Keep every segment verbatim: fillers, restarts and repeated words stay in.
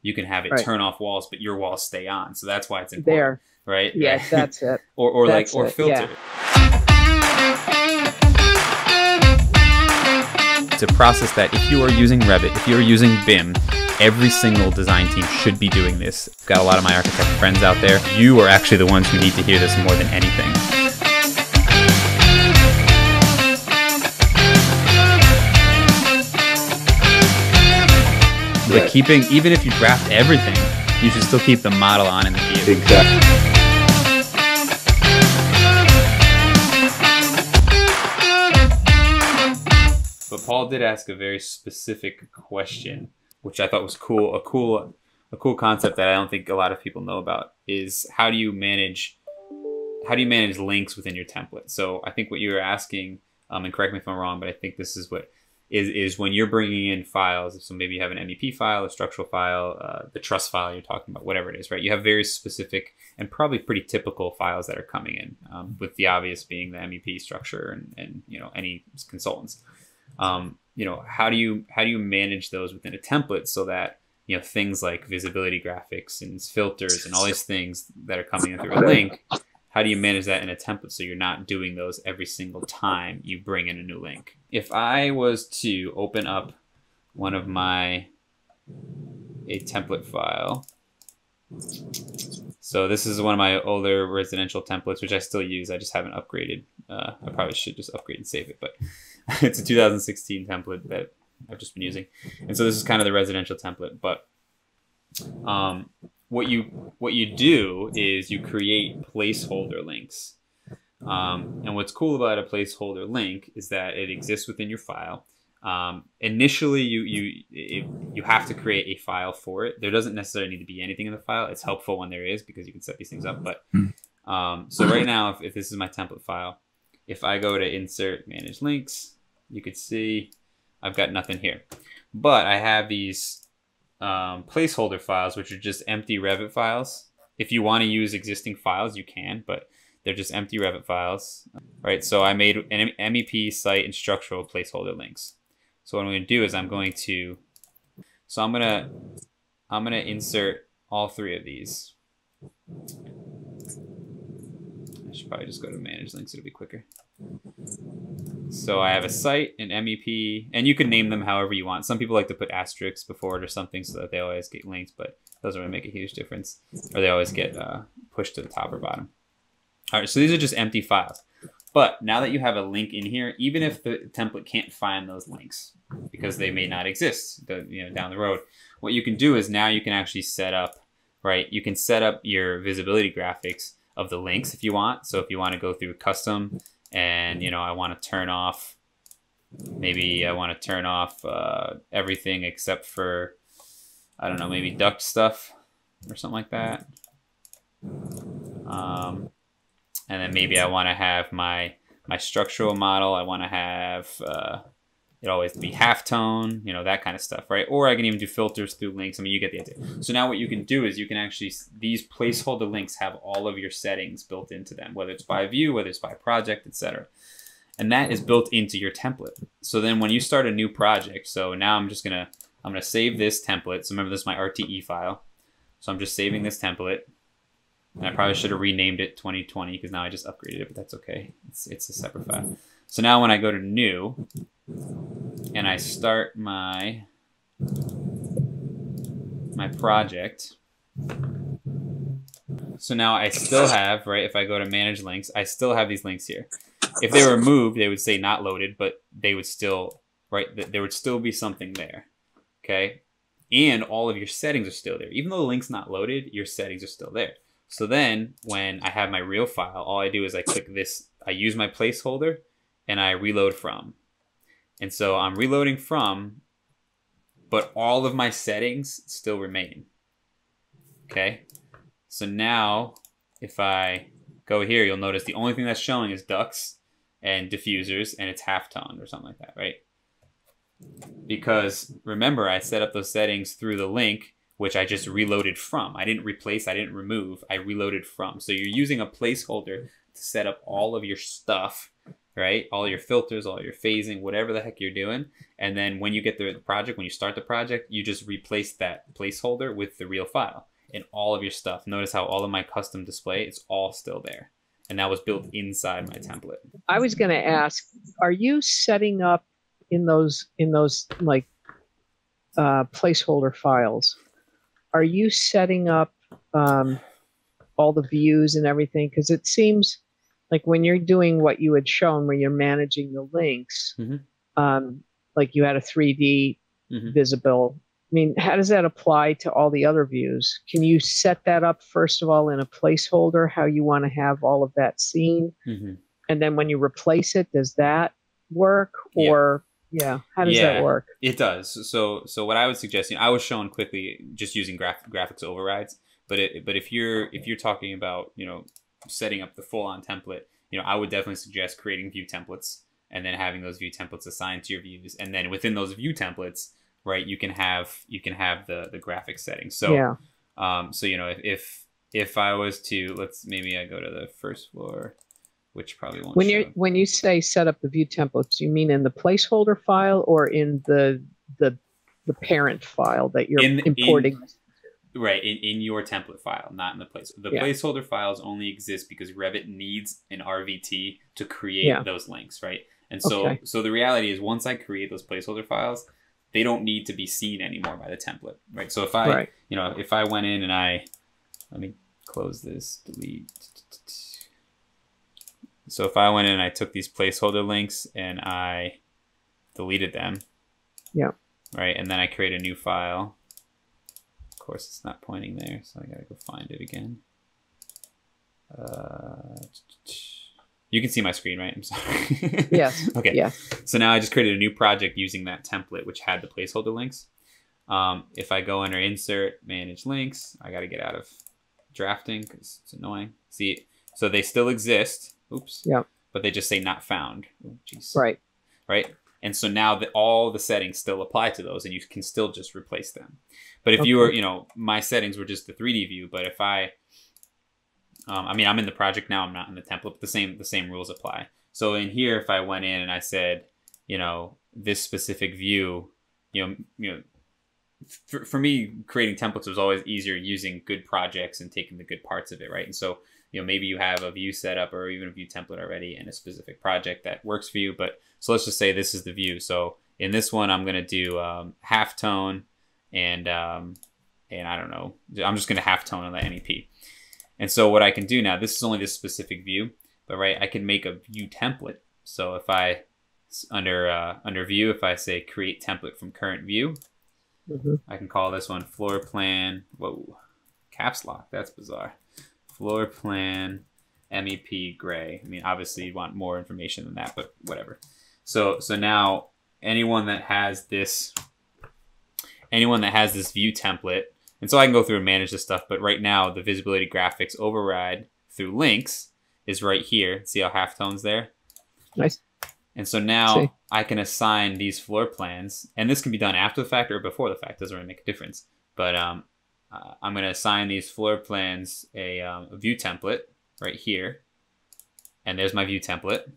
You can have it right. turn off walls, but your walls stay on. So that's why it's important, there. right? Yeah, right. that's it. or or that's like, or it. filter. Yeah. It's a process that if you are using Revit, if you're using B I M, every single design team should be doing this. I've got a lot of my architect friends out there. You are actually the ones who need to hear this more than anything. But right. keeping, even if you draft everything, you should still keep the model on in the view. Exactly. But Paul did ask a very specific question, which I thought was cool. A cool, a cool concept that I don't think a lot of people know about is how do you manage, how do you manage links within your template? So I think what you were asking, um, and correct me if I'm wrong, but I think this is what. Is, is when you're bringing in files, so maybe you have an M E P file, a structural file, uh, the truss file you're talking about, whatever it is, right? You have very specific and probably pretty typical files that are coming in, um, with the obvious being the M E P structure and, and you know, any consultants. Um, you know, how do you how do you manage those within a template so that, you know, things like visibility graphics and filters and all these things that are coming in through a link, how do you manage that in a template so you're not doing those every single time you bring in a new link? If I was to open up one of my, a template file. So this is one of my older residential templates, which I still use. I just haven't upgraded. Uh, I probably should just upgrade and save it, but it's a two thousand sixteen template that I've just been using. And so this is kind of the residential template, but um, what you, what you do is you create placeholder links. Um, and what's cool about a placeholder link is that it exists within your file. Um, initially, you you it, you have to create a file for it. There doesn't necessarily need to be anything in the file. It's helpful when there is because you can set these things up. But um, so right now, if, if this is my template file, if I go to insert manage links, you could see I've got nothing here. But I have these um, placeholder files, which are just empty Revit files. If you want to use existing files, you can, but they're just empty Revit files, right? So I made an M E P site and structural placeholder links. So what I'm going to do is I'm going to, so I'm going to, I'm going to insert all three of these. I should probably just go to manage links. It'll be quicker. So I have a site, an M E P, and you can name them however you want. Some people like to put asterisks before it or something so that they always get linked, but it doesn't really make a huge difference, or they always get uh, pushed to the top or bottom. All right, so these are just empty files. But now that you have a link in here, even if the template can't find those links because they may not exist, you know, down the road, what you can do is now you can actually set up, right? You can set up your visibility graphics of the links if you want. So if you want to go through custom and, you know, I want to turn off, maybe I want to turn off uh, everything except for, I don't know, maybe duct stuff or something like that. Um, And then maybe I want to have my my structural model. I want to have uh, it always be halftone, you know, that kind of stuff, right? Or I can even do filters through links. I mean, you get the idea. So now what you can do is you can actually, these placeholder links have all of your settings built into them, whether it's by view, whether it's by project, et cetera. And that is built into your template. So then when you start a new project, so now I'm just gonna, I'm gonna save this template. So remember, this is my R T E file. So I'm just saving this template. And I probably should have renamed it twenty twenty because now I just upgraded it, but that's okay. It's, it's a separate file. So now when I go to new and I start my, my project, so now I still have, right, if I go to manage links, I still have these links here. If they were moved, they would say not loaded, but they would still, right, there would still be something there, okay? And all of your settings are still there. Even though the link's not loaded, your settings are still there. So then when I have my real file, all I do is I click this, I use my placeholder and I reload from. And so I'm reloading from, but all of my settings still remain. Okay. So now if I go here, you'll notice the only thing that's showing is ducts and diffusers, and it's halftone or something like that, right? Because remember, I set up those settings through the link, which I just reloaded from. I didn't replace, I didn't remove, I reloaded from. So you're using a placeholder to set up all of your stuff, right? All your filters, all your phasing, whatever the heck you're doing. And then when you get the project, when you start the project, you just replace that placeholder with the real file and all of your stuff. Notice how all of my custom display, it's all still there. And that was built inside my template. I was going to ask, are you setting up in those, in those like uh, placeholder files, are you setting up um, all the views and everything? Because it seems like when you're doing what you had shown, where you're managing the links, mm-hmm. um, like you had a three D mm-hmm. visible. I mean, how does that apply to all the other views? Can you set that up, first of all, in a placeholder, how you want to have all of that seen? Mm-hmm. And then when you replace it, does that work? Or, yeah, yeah. how does yeah, that work? It does. So so what I would suggest, you know, I was shown quickly just using graph, graphics overrides. But it, but if you're if you're talking about, you know, setting up the full-on template, you know, I would definitely suggest creating view templates and then having those view templates assigned to your views. And then within those view templates, right, you can have you can have the the graphic settings. So yeah. um so you know, if, if if I was to, let's maybe I go to the first floor, which probably won't. When you when you say set up the view templates, you mean in the placeholder file or in the the the parent file that you're in, importing? In, right, in, in your template file, not in the place. The yeah. placeholder files only exist because Revit needs an R V T to create yeah. those links, right? And so okay. so the reality is, once I create those placeholder files, they don't need to be seen anymore by the template, right? So if I, right. you know, if I went in and I, let me close this, delete. So if I went in and I took these placeholder links and I deleted them. Yeah. Right. And then I create a new file. Of course, it's not pointing there, so I gotta go find it again. Uh, You can see my screen, right? I'm sorry. Yes. Okay. Yeah. So now I just created a new project using that template, which had the placeholder links. Um, if I go under Insert, Manage Links, I got to get out of drafting because it's annoying. See, so they still exist. Oops. Yeah. But they just say not found. Oh, geez. Right. Right. And so now that all the settings still apply to those, and you can still just replace them. But if okay. you were, you know, my settings were just the three D view, but if I Um, I mean, I'm in the project now. I'm not in the template. But the same the same rules apply. So in here, if I went in and I said, you know, this specific view, you know, you know, for, for me, creating templates was always easier using good projects and taking the good parts of it, right? And so, you know, maybe you have a view set up or even a view template already in a specific project that works for you. But so let's just say this is the view. So in this one, I'm gonna do um, half tone, and um, and I don't know, I'm just gonna half tone on the M E P. And so what I can do now, this is only this specific view, but right, I can make a view template. So if I, under uh, under view, if I say create template from current view, mm-hmm. I can call this one floor plan, whoa, caps lock, that's bizarre. Floor plan, M E P gray. I mean, obviously you want more information than that, but whatever. So, so now anyone that has this, anyone that has this view template, and so I can go through and manage this stuff, but right now the visibility graphics override through links is right here. See how halftone's there? Nice. And so now See. I can assign these floor plans, and this can be done after the fact or before the fact, doesn't really make a difference. But um, uh, I'm gonna assign these floor plans a, um, a view template right here. And there's my view template.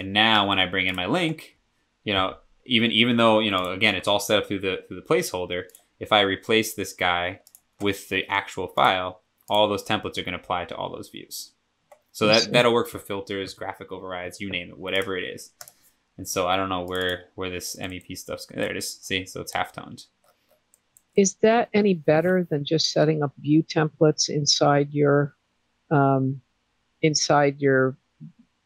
And now when I bring in my link, you know, even even though, you know, again, it's all set up through the through the placeholder, if I replace this guy with the actual file, all those templates are going to apply to all those views. So that, that'll work for filters, graphic overrides, you name it, whatever it is. And so I don't know where, where this M E P stuff's going. There it is. See, so it's half-toned. Is that any better than just setting up view templates inside your, um, inside your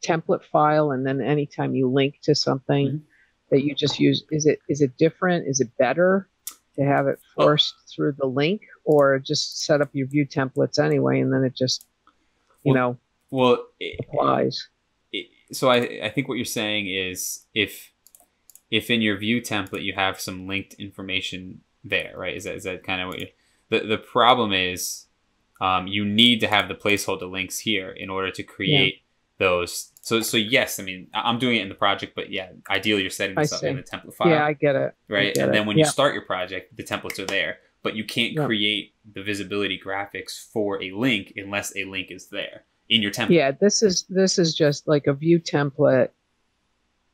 template file, and then anytime you link to something mm-hmm. that you just use, is it is it different? Is it better to have it forced oh. through the link, or just set up your view templates anyway, and then it just, you well, know, well, it, applies. It, so I, I think what you're saying is if if in your view template you have some linked information there, right? Is that is that kind of what you? The the problem is um, you need to have the placeholder links here in order to create yeah. those. So so yes, I mean, I'm doing it in the project, but yeah, ideally you're setting this I up see. in the template file. Yeah, I get it. Right, get and then when it. you yeah. start your project, the templates are there, but you can't yeah. create the visibility graphics for a link unless a link is there. in your template. Yeah, this is this is just like a view template.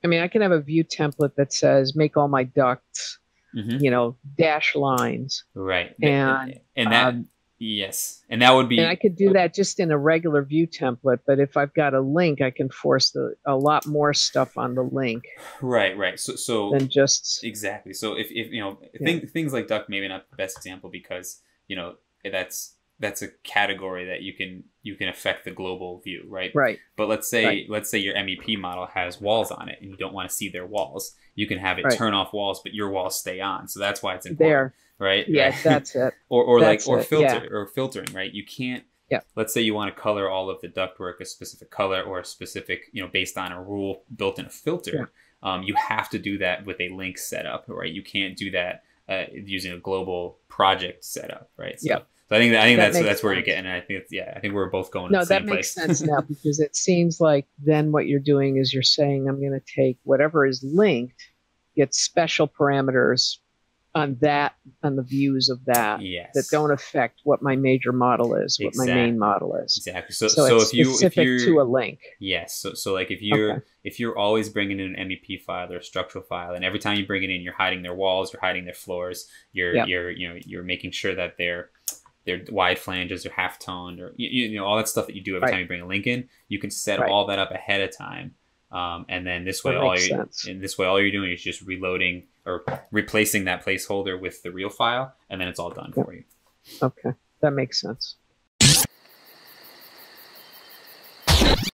I mean, I can have a view template that says make all my ducts, mm-hmm. you know, dash lines. Right. And and that um, yes, and that would be. And I could do that just in a regular view template, but if I've got a link, I can force the, a lot more stuff on the link. Right, right. So, so than just exactly. So if if you know yeah. things things like duct, maybe not the best example because you know that's that's a category that you can you can affect the global view, right? Right. But let's say right. let's say your M E P model has walls on it, and you don't want to see their walls. You can have it right. turn off walls, but your walls stay on. So that's why it's important. There. Right. Yeah, that's it. or or that's like or filter it, yeah. or filtering, right? You can't. Yeah. Let's say you want to color all of the ductwork a specific color or a specific, you know, based on a rule built in a filter. Yeah. Um, you have to do that with a link setup, right? You can't do that uh, using a global project setup, right? So, yeah. So I think that, I think that that's that's sense. Where you're getting. I think it's, yeah, I think we're both going. No, to the that same makes place. sense now because it seems like then what you're doing is you're saying I'm going to take whatever is linked, get special parameters on that, on the views of that, yes. that don't affect what my major model is, what exactly. my main model is. Exactly. So, so, so it's if you, specific if you're, to a link. Yes. So, so like if you're, okay. if you're always bringing in an M E P file or a structural file, and every time you bring it in, you're hiding their walls, you're hiding their floors, you're, yep. you're, you know, you're making sure that they're, their wide flanges are half toned or, you, you know, all that stuff that you do every right. time you bring a link in, you can set right. all that up ahead of time. Um, and then this way, all you're, and this way, all you're doing is just reloading or replacing that placeholder with the real file, and then it's all done yeah. for you. Okay, that makes sense.